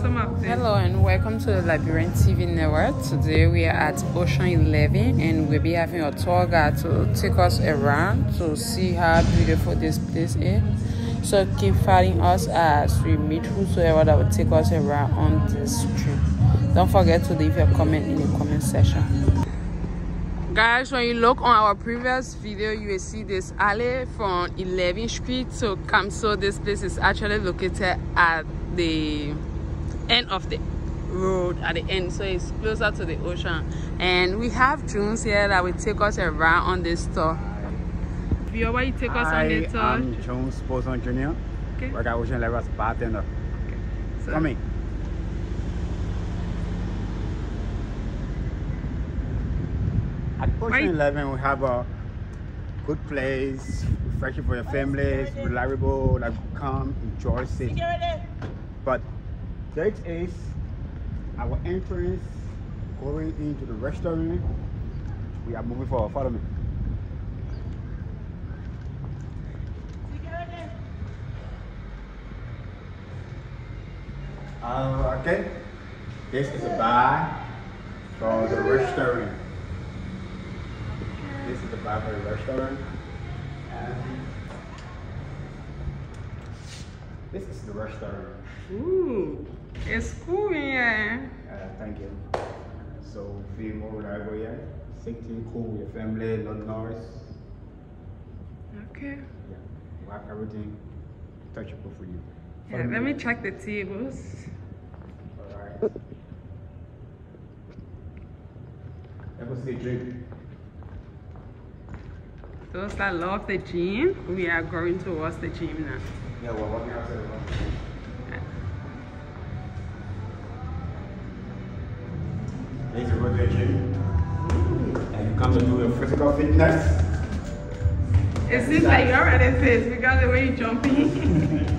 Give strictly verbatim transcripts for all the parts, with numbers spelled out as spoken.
Hello and welcome to the Liberian T V Network. Today we are at Ocean eleven and we'll be having a tour guide to take us around to see how beautiful this place is. So keep following us as we meet whosoever that will take us around on this trip. Don't forget to leave your comment in the comment section. Guys, when you look on our previous video, you will see this alley from eleventh street to Kamso. This place is actually located at the end of the road, at the end, so it's closer to the ocean. And we have Jones here that will take us around on this tour. If you already take us on the tour, I'm Jones Boson Junior Okay. Work at Ocean eleven as a bartender. Okay. So, come in. At Ocean eleven, we have a good place, refreshing for your families, reliable, like come, enjoy city. But that is our entrance going into the restaurant. We are moving forward, follow me. Uh, okay, this is a bar for the restaurant. This is the bar for the restaurant. And this is the restaurant. Ooh, it's cool in here. Uh, thank you. So, feel more reliable here. Safety, cool with your family, no noise. Okay. Yeah, we'll have everything touchable for you. Yeah, let me check the tables. Alright. Let us see a drink. Those that love the gym, we are going towards the gym now. Yeah, we're walking outside the gym. Thanks for going to the gym. And you come to do your physical fitness. It seems like you're already fit because the way you're jumping.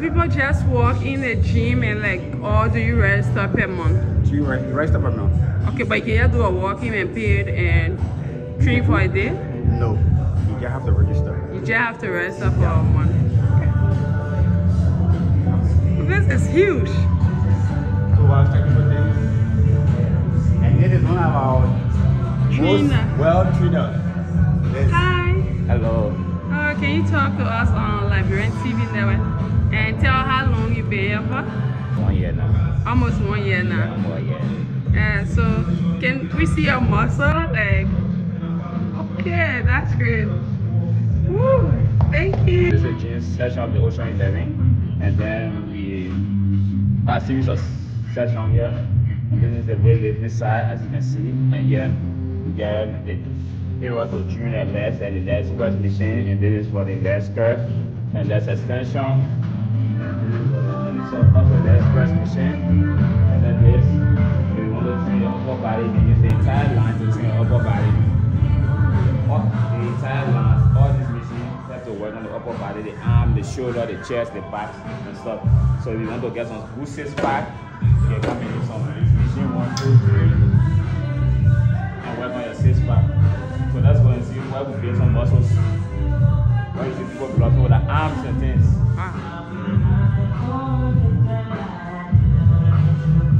People just walk in the gym and like, or do you rest up per month? Do you rest, rest up per month? Okay, but can you do a walk-in and pay it and drink for a day? No, you just have to register. You just have to rest up for a month. Okay. This is huge. So I was checking for this. And this is one of our Trina. Well, Trina. This. Hi. Hello. Uh, can you talk to us on Liberian T V Network? And tell how long you've been here for? One year now. Almost one year now. Yeah, one year. And so, can we see your muscle? Like, okay, that's great. Woo, thank you. This is a gym session of the Ocean eleven. And then we have a series of sessions here. This is the weightlifting side, as you can see. And here we get the area to tune the legs and the legs was lifting. And this is for the legs curve and legs extension. So also there's press machine, and then this, if you want to train your upper body, you can use the entire line to train your upper body. All, the entire line, all these machines have to work on the upper body, the arm, the shoulder, the chest, the back, and stuff. So if you want to get some boosted back, you can come and do some machine one, two, three, and work on your six pack. So that's going to see where we build some muscles, where you see people block over the arms and things.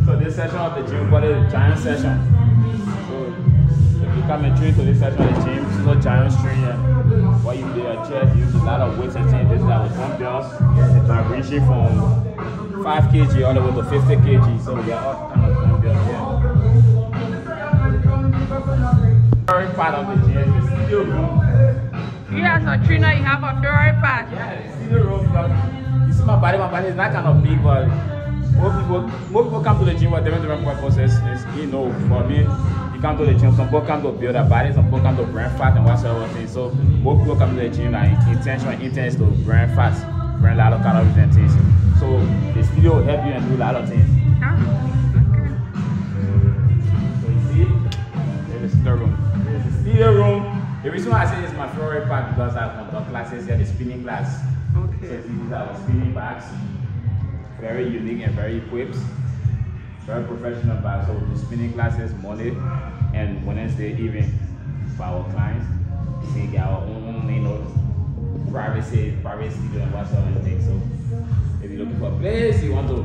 So this session of the gym, what is a giant session. So if you come and train to this session of the gym, it's no giant training. What you do, your chest, you use a lot of weights and things. This is our dumbbells. They're ranging from five kilograms all the way to fifty kilograms. So we are all kind of dumbbells here. Favorite part of the gym is the studio room. Yeah, so Trina, you have a favorite part. Yeah, the studio room. You see my body, my body is not kind of big, but. Most people, most people come to the gym with different, different purposes. It's, you know, for me, you come to the gym, some people come to build their body, some people come to burn fat and whatsoever things. So most people come to the gym like intention, intent is to burn fat, burn a lot of calories and things. So the studio will help you and do a lot of things. Ah, okay. So you see, there's the studio room. There's the studio room. If The reason why I say it's my favorite part because I conduct classes here, the spinning class. Okay. So these are the spinning bags, very unique and very equipped, very professional bags. So we do spinning classes Monday and Wednesday evening for our clients. They get our own, you know, privacy, private studio and whatsoever and things. So if you're looking for a place, you want to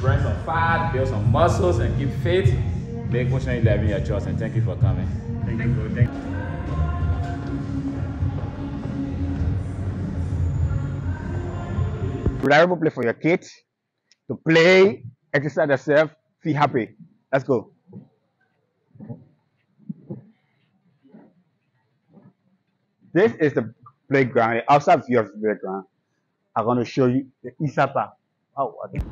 burn some fat, build some muscles and keep fit, make Ocean eleven your choice. And thank you for coming. Thank you. Thank you. Reliable play for your kids to play, exercise yourself, feel happy. Let's go. This is the playground, the outside view of the playground. I'm going to show you the inside part. Oh, okay.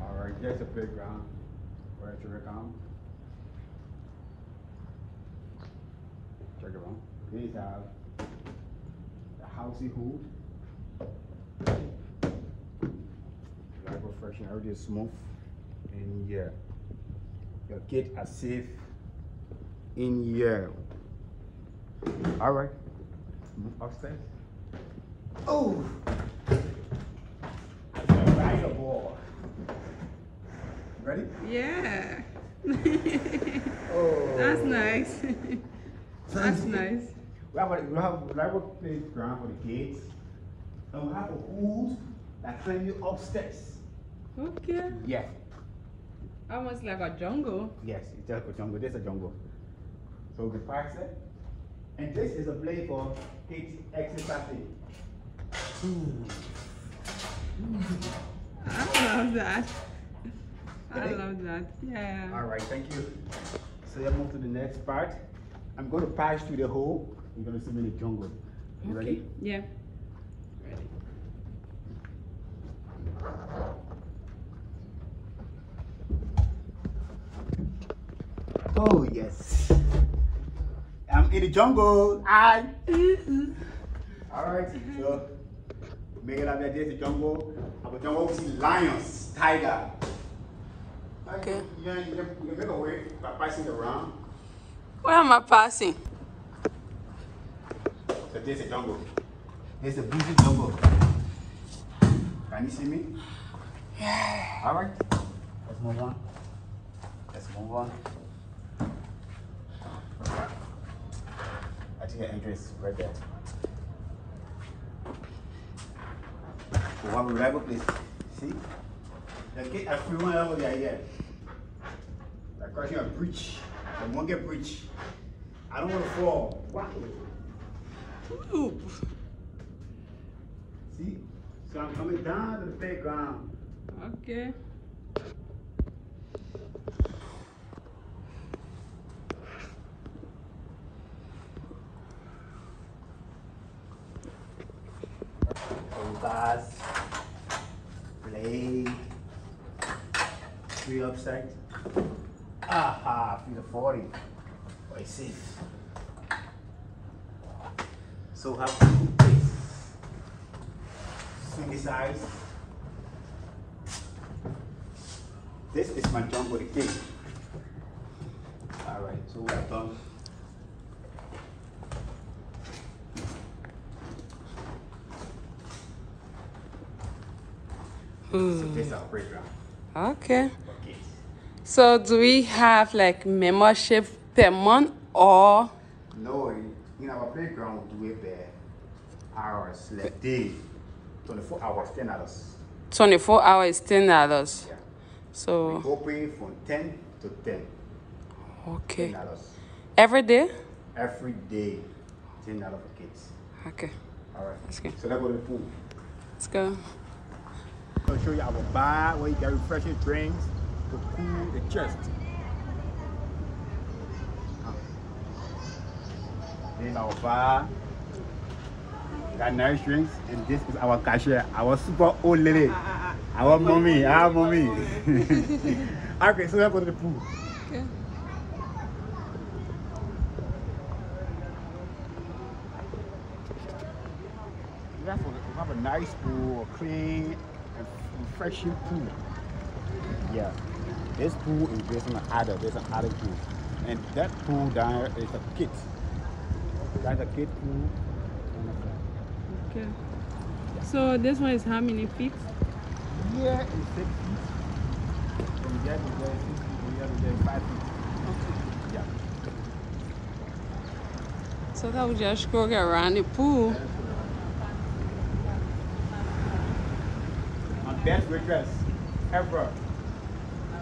All right, here's the playground where children come. Check it out. These are the housey hood. Life refreshing, everything is smooth, and yeah, your kids are safe in here. All right, move upstairs. Oh, ride the ball. Ready? Yeah. Oh, that's nice. That's nice. We have a, we have a life playground for the kids. And we have a hood that sends you upstairs. Okay. Yeah. Almost like a jungle. Yes, it's like a jungle. This is a jungle. So we park it. And this is a place for kids exercising. Mm. Mm. I love that. I love that. Yeah. All right, thank you. So let's move to the next part. I'm going to pass through the hole. You're going to see me in the jungle. You okay. Ready? Yeah. Oh yes, I'm in the jungle. I all right, so make it up that there's a jungle. I'm a jungle with lions, tiger. Okay. You can, you can make a way by passing around. Where am I passing? So there's a jungle. There's a busy jungle. Can you see me? Yeah. All right. Let's move on. Let's move on. I think the entrance is right there. We have a reliable place. See? The kids are free whenever they are here. They're crossing a bridge. The monkey bridge. I don't want to fall. Wow. Ooh. See? So I'm coming down to the playground. Okay. Pass, play, three upside. Aha, feel the forty. Oh, it's safe. So have two plays. Swing the sides. This is my jungle thing. Alright, so we are done. Mm. So this is our playground. Okay. Okay. So do we have like membership per month or? No, in, in our playground we do it per hours, like day. Twenty-four hours, ten dollars. Twenty-four hours, ten dollars. Yeah. So. We open from ten to ten. Okay. Ten dollars. Every day. Every day, ten dollars for kids. Okay. All right. Let's go. So let's go to the pool. Let's go. I'll show you our bar where you get refreshing drinks to cool the chest. This is our bar. We got nice drinks, and this is our cashier, our super old lady, our mommy, our mommy. Okay, so let's go to the pool. Okay. We have a, we have a nice pool, clean. Refreshing pool. Yeah, this pool is based on an adder. There's an adder pool, and that pool down there is a kid. That's a gate two. Okay. So this one is how many feet? Here is six feet. From here to there is six feet. From here to there is five feet. Okay. Yeah. So that would just go around the pool. My best waitress ever.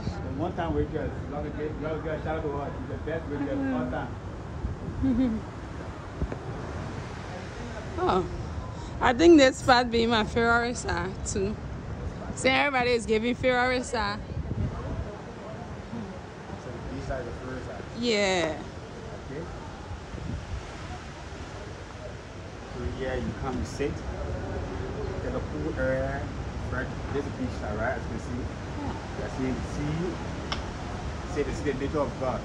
The one time waitress, love the girl, love the girl, shout out to her. She's the best waitress of all time. Oh. I think this spot being my Ferrari star too. See, everybody is giving Ferrari star. So these are the Ferrari star. Yeah. Okay. So yeah, you come and sit. There's a pool area. Right, there's a beach side, right? As you can see. Yeah. As you can see, see, this is the nature of God.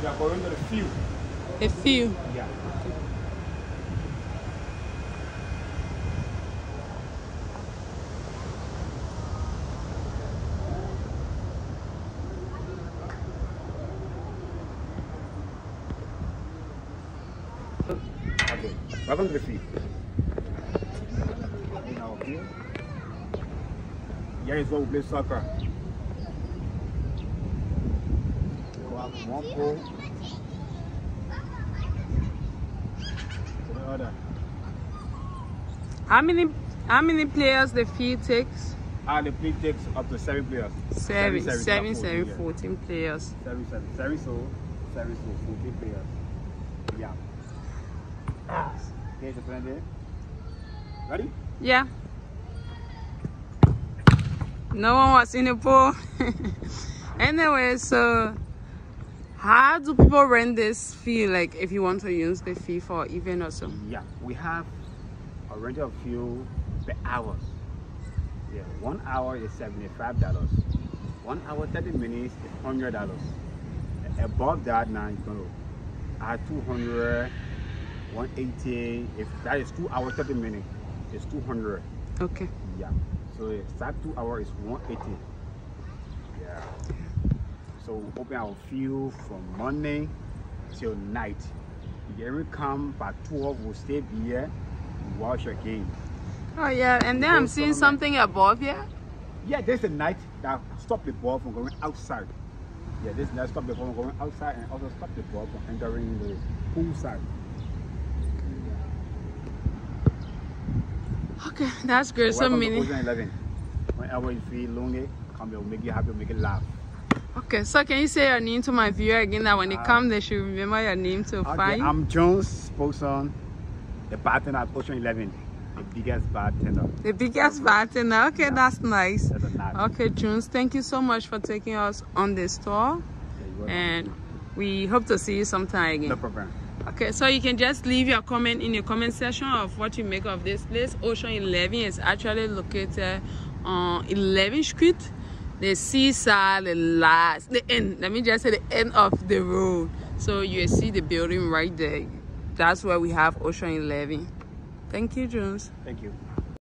We are going to the field. The field? Yeah. Okay, welcome to the field. Here is where we play soccer. One pole to the other. How many how many players the field takes? Ah, the field takes up to seven players. Seven, seven, seven, seven, seven fourteen, fourteen players. Seven, seven, seven, so seven, so fourteen players. Yeah. Here's the plan there. Ready? Yeah. No one was in the pool. Anyway, so. How do people rent this field, like if you want to use the field for an event or something? Yeah, we have a rental field per hour. Yeah, one hour is seventy-five dollars. One hour, thirty minutes is one hundred dollars. Above that now, you're going to add two hundred, one eighty. If that is two hours, thirty minutes, it's two hundred. Okay. Yeah, so that two hours is one eighty. Yeah. So we open our field from Monday till night. Here we come by twelve, we'll stay here, watch a game. Oh yeah, and then I'm seeing something above here. Yeah, there's a net that stops the ball from going outside. Yeah, this net stops the ball from going outside and also stops the ball from entering the pool side. Okay, that's great. So, so many. Ocean eleven. Whenever you feel lonely, come here, we'll make you happy, we'll make you laugh. Okay, so can you say your name to my viewer again, that when they uh, come, they should remember your name to okay, find? I'm Jones Boson, the bartender at Ocean eleven, the biggest bartender. The biggest bartender. Okay, yeah. That's nice. That's nice. Okay, Jones, thank you so much for taking us on this tour. Yeah, and we hope to see you sometime again. No problem. Okay, so you can just leave your comment in the comment section of what you make of this place. Ocean eleven is actually located on eleventh street. The seaside, the last, the end, let me just say the end of the road. So you see the building right there. That's where we have Ocean eleven. Thank you, Jones. Thank you.